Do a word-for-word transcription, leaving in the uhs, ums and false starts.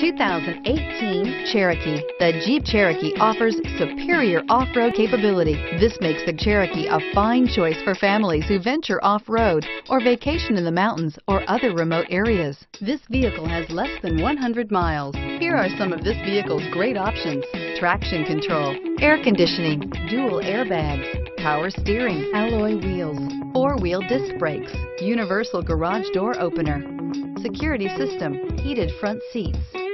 two thousand eighteen Cherokee. The Jeep Cherokee offers superior off-road capability. This makes the Cherokee a fine choice for families who venture off-road or vacation in the mountains or other remote areas. This vehicle has less than one hundred miles. Here are some of this vehicle's great options: traction control, air conditioning, dual airbags, power steering, alloy wheels, four-wheel disc brakes, universal garage door opener, security system, heated front seats,